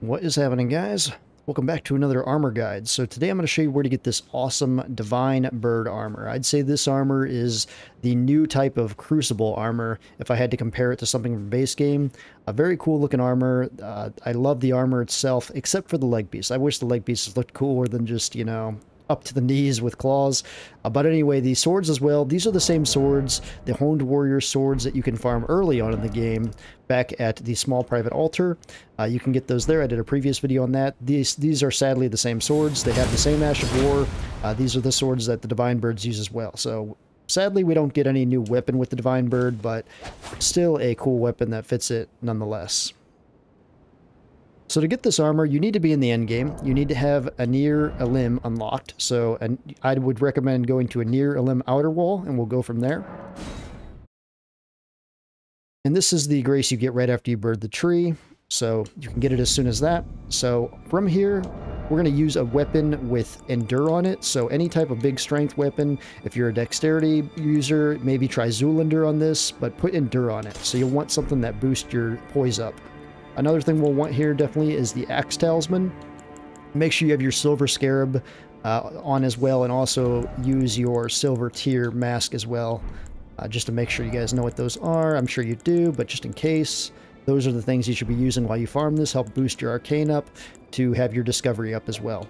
What is happening, guys? Welcome back to another armor guide. So today I'm going to show you where to get this awesome Divine Bird armor. I'd say this armor is the new type of Crucible armor if I had to compare it to something from base game. A very cool looking armor. I love the armor itself, except for the leg piece. I wish the leg pieces looked cooler than just, you know, up to the knees with claws. But anyway, the swords as well. These are the same swords, the Honed Warrior swords that you can farm early on in the game back at the small private altar. You can get those there. I did a previous video on that. These are sadly the same swords. They have the same Ash of War. These are the swords that the Divine Birds use as well. So sadly, we don't get any new weapon with the Divine Bird, but still a cool weapon that fits it nonetheless. So to get this armor, you need to be in the end game. You need to have Anir Elim unlocked. So I would recommend going to Anir Elim Outer Wall, and we'll go from there. And this is the grace you get right after you bird the tree. So you can get it as soon as that. So from here, we're going to use a weapon with Endure on it. So any type of big strength weapon. If you're a dexterity user, maybe try Zoolander on this, but put Endure on it. So you'll want something that boosts your poise up. Another thing we'll want here definitely is the Axe Talisman. Make sure you have your Silver Scarab on as well, and also use your Silver Tear Mask as well, just to make sure you guys know what those are. I'm sure you do, but just in case, those are the things you should be using while you farm this. Help boost your Arcane up to have your Discovery up as well.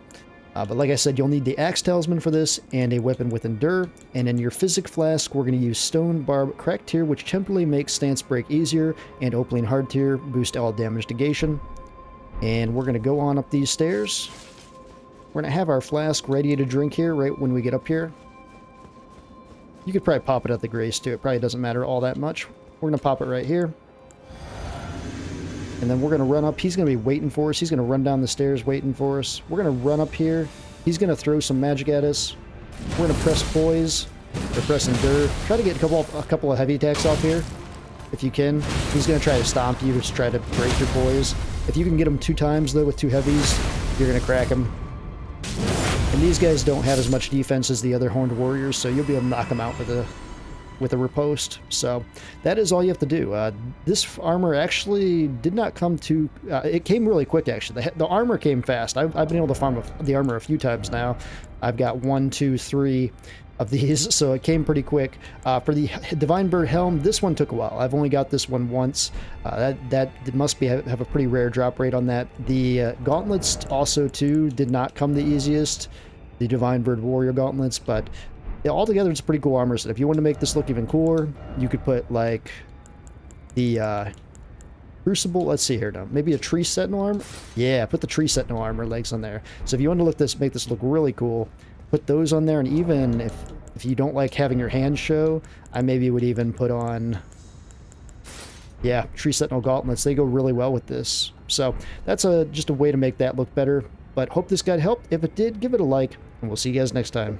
But like I said, you'll need the Axe Talisman for this and a weapon with Endure. And in your Physic Flask, we're going to use Stone Barb Cracked Tear, which temporarily makes Stance Break easier, and Opaline Hard Tear boost all damage negation. And we're going to go on up these stairs. We're going to have our flask ready to drink here right when we get up here. You could probably pop it at the grace too. It probably doesn't matter all that much. We're going to pop it right here. And then we're going to run up. He's going to be waiting for us. He's going to run down the stairs waiting for us. We're going to run up here. He's going to throw some magic at us. We're going to press Poise. Or press Endure. Try to get a couple of heavy attacks off here if you can. He's going to try to stomp you. Just try to break your Poise. If you can get him two times, though, with two heavies, you're going to crack him. And these guys don't have as much defense as the other Horned Warriors, so you'll be able to knock them out with a riposte. So that is all you have to do. This armor actually did not come to it came really quick, actually. The armor came fast. I've been able to farm the armor a few times now. I've got 1, 2, 3 of these, so it came pretty quick. For the Divine Bird helm, this one took a while. I've only got this one once. That must be have a pretty rare drop rate on that. The gauntlets also too did not come the easiest, the Divine Bird Warrior gauntlets, but altogether, it's a pretty cool armor set. If you want to make this look even cooler, you could put, like, the Crucible. Let's see here now. Maybe a Tree Sentinel armor? Yeah, put the Tree Sentinel armor legs on there. So if you want to make this look really cool, put those on there. And even if you don't like having your hands show, I maybe would even put on, yeah, Tree Sentinel gauntlets. They go really well with this. So that's just a way to make that look better. But hope this guide helped. If it did, give it a like, and we'll see you guys next time.